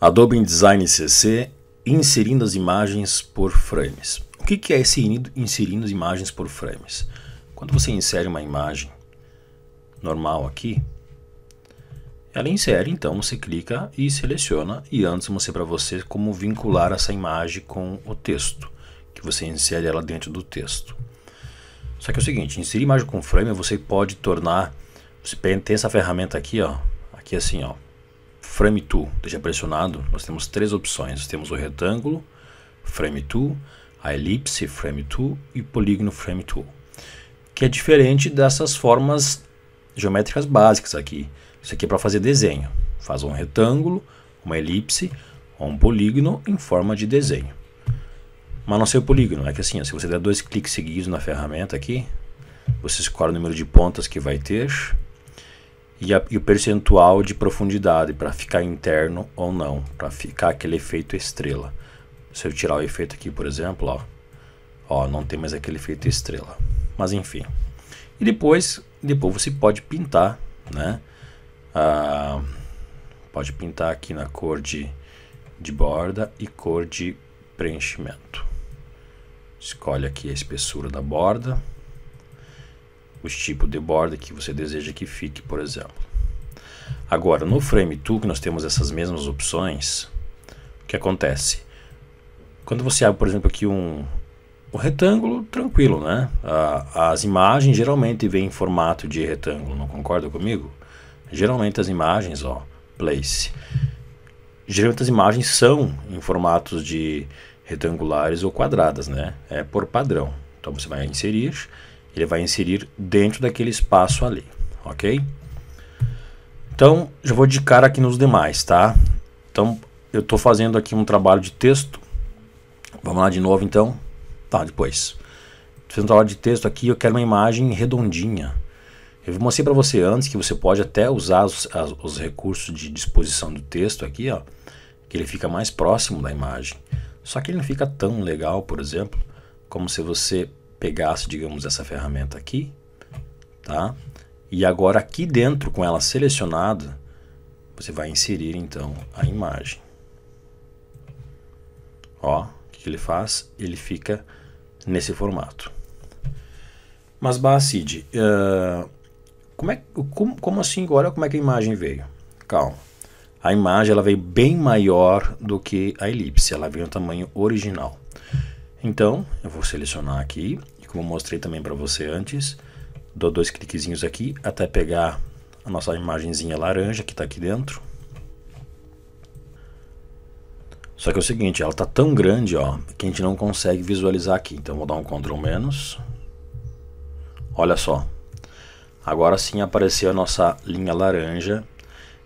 Adobe InDesign CC, inserindo as imagens por frames. O que é esse inserindo as imagens por frames? Quando você insere uma imagem normal aqui, ela insere, então você clica e seleciona, e antes mostrei para você como vincular essa imagem com o texto, que você insere ela dentro do texto. Só que é o seguinte, inserir imagem com frame, você pode tornar, você tem essa ferramenta aqui, ó, aqui assim, ó, Frame Tool, deixa pressionado, nós temos três opções, temos o retângulo, Frame Tool, a elipse, Frame Tool e polígono, Frame Tool, que é diferente dessas formas geométricas básicas aqui. Isso aqui é para fazer desenho, faz um retângulo, uma elipse ou um polígono em forma de desenho. Mas não sei o polígono, é que assim, ó, se você der dois cliques seguidos na ferramenta aqui, você escolhe o número de pontas que vai ter e o percentual de profundidade para ficar interno ou não, para ficar aquele efeito estrela. Se eu tirar o efeito aqui, por exemplo, ó, não tem mais aquele efeito estrela, mas enfim. E depois você pode pintar, né? Pode pintar aqui na cor de borda e cor de preenchimento. Escolhe aqui a espessura da borda, os tipos de borda que você deseja que fique, por exemplo. Agora, no Frame Tool, que nós temos essas mesmas opções, o que acontece? Quando você abre, por exemplo, aqui um retângulo, tranquilo, né? As imagens geralmente vêm em formato de retângulo, não concorda comigo? Geralmente as imagens, ó, place. Geralmente as imagens são em formatos de retangulares ou quadradas, né? É por padrão. Então você vai inserir, ele vai inserir dentro daquele espaço ali, ok? Então já vou de cara aqui nos demais, tá? Então eu estou fazendo aqui um trabalho de texto. Vamos lá de novo então, tá? Depois. Fazendo um trabalho de texto aqui, eu quero uma imagem redondinha. Eu mostrei para você antes que você pode até usar os recursos de disposição do texto aqui, ó, que ele fica mais próximo da imagem. Só que ele não fica tão legal, por exemplo, como se você pegasse, digamos, essa ferramenta aqui, tá? E agora aqui dentro, com ela selecionada, você vai inserir então a imagem. Ó, o que ele faz? Ele fica nesse formato. Mas bah, Cid, como assim? Olha como é que a imagem veio. Calma. A imagem ela veio bem maior do que a elipse. Ela veio no tamanho original. Então, eu vou selecionar aqui. E como eu mostrei também para você antes, dou dois cliquezinhos aqui até pegar a nossa imagenzinha laranja que está aqui dentro. Só que é o seguinte, ela está tão grande, ó, que a gente não consegue visualizar aqui. Então, vou dar um Ctrl-. Olha só. Agora sim apareceu a nossa linha laranja,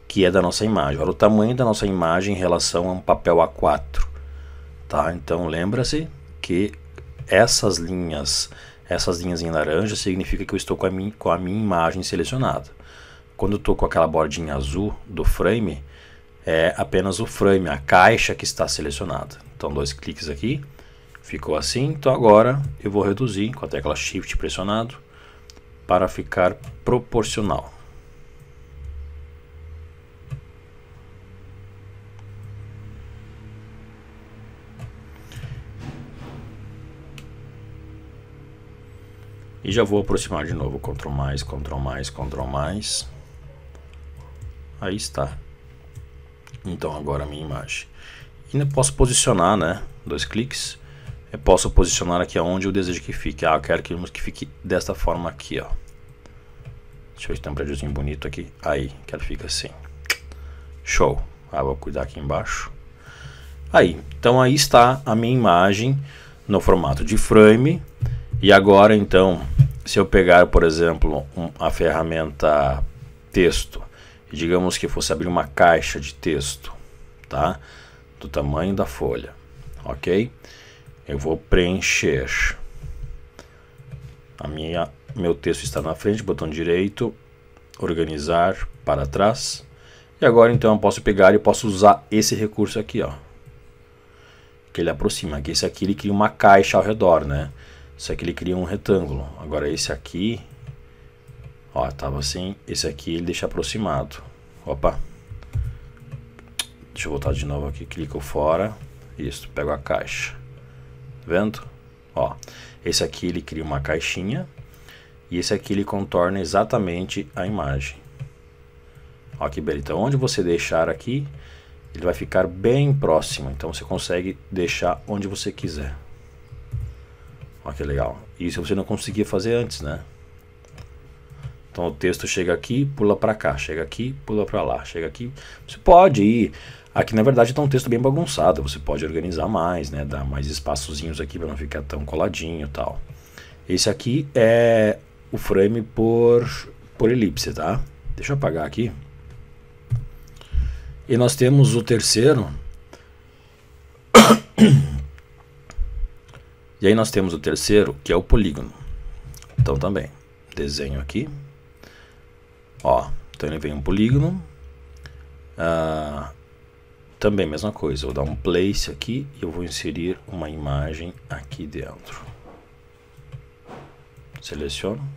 que é da nossa imagem. Olha o tamanho da nossa imagem em relação a um papel A4. Tá? Então lembra-se que essas linhas em laranja, significa que eu estou com a minha imagem selecionada. Quando eu estou com aquela bordinha azul do frame, é apenas o frame, a caixa que está selecionada. Então dois cliques aqui, ficou assim. Então agora eu vou reduzir com a tecla Shift pressionado, para ficar proporcional. E já vou aproximar de novo, Ctrl+, Ctrl+, Ctrl+. Aí está. Então agora a minha imagem. E ainda posso posicionar, né? Dois cliques. Eu posso posicionar aqui aonde eu desejo que fique. Ah, eu quero que fique desta forma aqui, ó. Deixa eu ter um prédiozinho bonito aqui. Aí, quero que fique assim. Show. Ah, vou cuidar aqui embaixo. Aí, então aí está a minha imagem no formato de frame. E agora, então, se eu pegar, por exemplo, a ferramenta texto, e digamos que fosse abrir uma caixa de texto, tá? Do tamanho da folha, ok? Eu vou preencher. Meu texto está na frente, botão direito, organizar para trás. E agora então eu posso pegar e posso usar esse recurso aqui, ó. Que ele aproxima, que esse aqui ele cria uma caixa ao redor, né? Esse aqui ele cria um retângulo. Agora esse aqui, ó, tava assim, esse aqui ele deixa aproximado. Opa. Deixa eu voltar de novo aqui, clico fora. Isso, pego a caixa. Tá vendo? Ó, esse aqui ele cria uma caixinha. E esse aqui ele contorna exatamente a imagem. Ó, que beleza. Então, onde você deixar aqui, ele vai ficar bem próximo. Então, você consegue deixar onde você quiser. Ó, que legal. Isso você não conseguia fazer antes, né? Então, o texto chega aqui, pula para cá. Chega aqui, pula para lá. Chega aqui. Você pode ir. Aqui, na verdade, está um texto bem bagunçado. Você pode organizar mais, né? Dar mais espaçozinhos aqui para não ficar tão coladinho e tal. Esse aqui é o frame por elipse, tá? Deixa eu apagar aqui. E nós temos o terceiro. E aí nós temos o terceiro, que é o polígono. Então também, desenho aqui. Ó, então ele vem um polígono. Também mesma coisa, vou dar um place aqui e eu vou inserir uma imagem aqui dentro. Seleciono.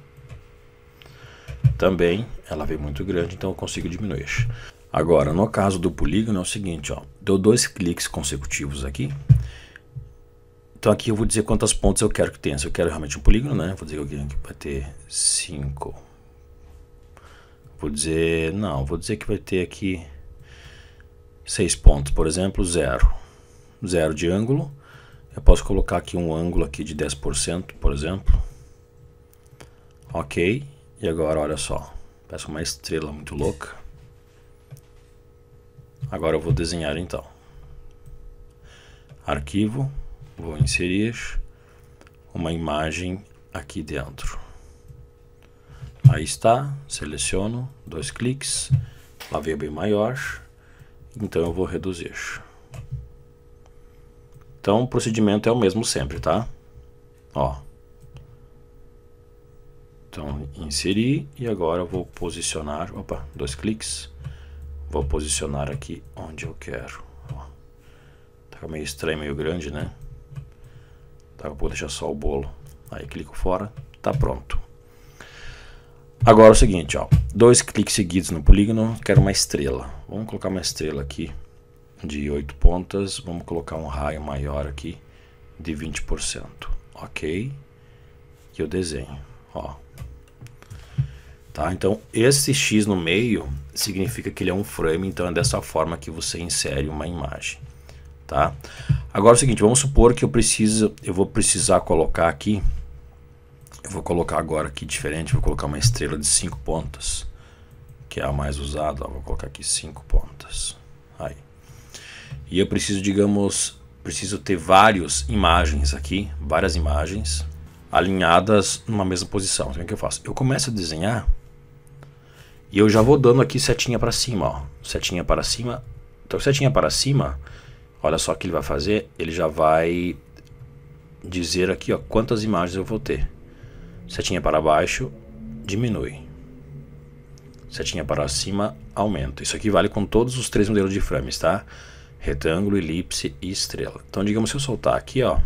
Também ela vem muito grande, então eu consigo diminuir. Agora, no caso do polígono é o seguinte, ó, deu dois cliques consecutivos aqui. Então aqui eu vou dizer quantas pontas eu quero que tenha. Se eu quero realmente um polígono, né? Vou dizer que vai ter 5. Vou dizer, não, vou dizer que vai ter aqui 6 pontos, por exemplo, 0. 0 de ângulo. Eu posso colocar aqui um ângulo aqui de 10%, por exemplo. Ok, e agora olha só, parece uma estrela muito louca. Agora eu vou desenhar então. Arquivo, vou inserir uma imagem aqui dentro. Aí está, seleciono, dois cliques, lá veio bem maior, então eu vou reduzir. Então o procedimento é o mesmo sempre, tá? Ó. Então, inserir e agora eu vou posicionar, opa, dois cliques, vou posicionar aqui onde eu quero. Ó, tá meio estranho, meio grande, né? Tá, eu vou deixar só o bolo, aí clico fora, tá pronto. Agora é o seguinte, ó, dois cliques seguidos no polígono, quero uma estrela. Vamos colocar uma estrela aqui de 8 pontas, vamos colocar um raio maior aqui de 20%, ok? E eu desenho, ó. Tá, então esse X no meio significa que ele é um frame, então é dessa forma que você insere uma imagem, tá? Agora é o seguinte, vamos supor que eu vou precisar colocar aqui, eu vou colocar agora aqui diferente, vou colocar uma estrela de 5 pontas, que é a mais usada, ó, vou colocar aqui 5 pontas, aí. E eu preciso, digamos, ter várias imagens aqui, alinhadas numa mesma posição. Então o que eu faço? Eu começo a desenhar. E eu já vou dando aqui setinha para cima, ó. Setinha para cima. Então setinha para cima, olha só o que ele vai fazer. Ele já vai dizer aqui, ó, quantas imagens eu vou ter. Setinha para baixo, diminui. Setinha para cima, aumenta. Isso aqui vale com todos os 3 modelos de frames, tá? Retângulo, elipse e estrela. Então digamos se eu soltar aqui, ó.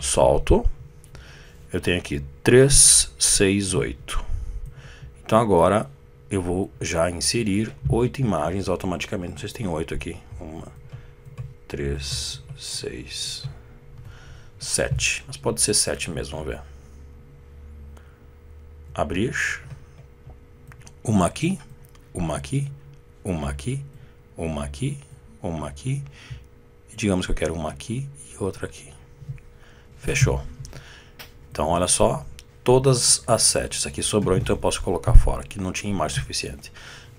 Solto. Eu tenho aqui 3, 6, 8. Então agora eu vou já inserir 8 imagens automaticamente. Não sei se tem 8 aqui. 1, 3, 6, 7. Mas pode ser 7 mesmo, vamos ver. Abrir. Uma aqui, uma aqui, uma aqui, uma aqui, uma aqui. E digamos que eu quero uma aqui e outra aqui. Fechou. Então olha só, todas as 7, isso aqui sobrou, então eu posso colocar fora, que não tinha imagem suficiente.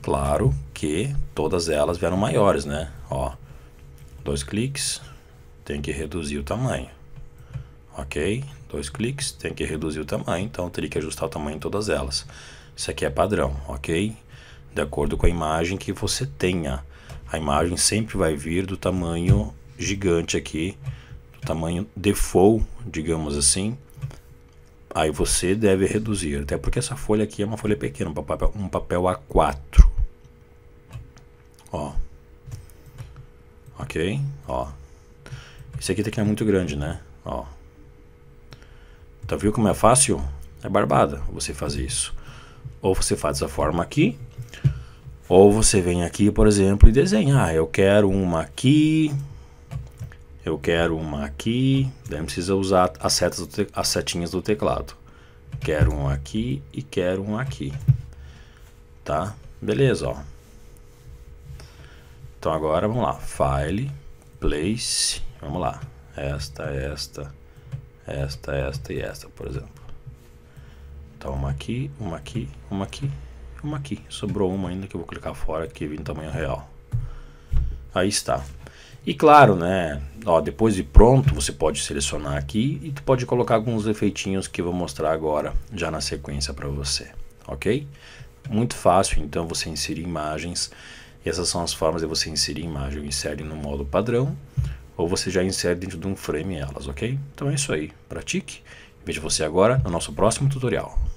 Claro que todas elas vieram maiores, né? Ó, dois cliques, tem que reduzir o tamanho. Ok, dois cliques, tem que reduzir o tamanho, então eu teria que ajustar o tamanho em todas elas. Isso aqui é padrão, ok? De acordo com a imagem que você tenha. A imagem sempre vai vir do tamanho gigante aqui, tamanho default, digamos assim, aí você deve reduzir, até porque essa folha aqui é uma folha pequena, um papel A4, ó, ok, ó, esse aqui tem que é muito grande, né, ó, tá, viu como é fácil? É barbada você fazer isso, ou você faz dessa forma aqui, Ou você vem aqui, por exemplo, e desenha. Ah, eu quero uma aqui, eu quero uma aqui. Daí não precisa usar as setas, as setinhas do teclado. Quero um aqui e quero um aqui. Tá? Beleza, ó. Então agora vamos lá. File, Place. Vamos lá. Esta e esta, por exemplo. Então uma aqui, uma aqui, uma aqui, uma aqui. Sobrou uma ainda que eu vou clicar fora, que vem em tamanho real. Aí está. E claro, né, ó, depois de pronto, você pode selecionar aqui e tu pode colocar alguns efeitinhos que eu vou mostrar agora, já na sequência para você, ok? Muito fácil, então, você inserir imagens. E essas são as formas de você inserir imagem. Eu insere no modo padrão, ou você já insere dentro de um frame elas, ok? Então é isso aí, pratique. Vejo você agora no nosso próximo tutorial.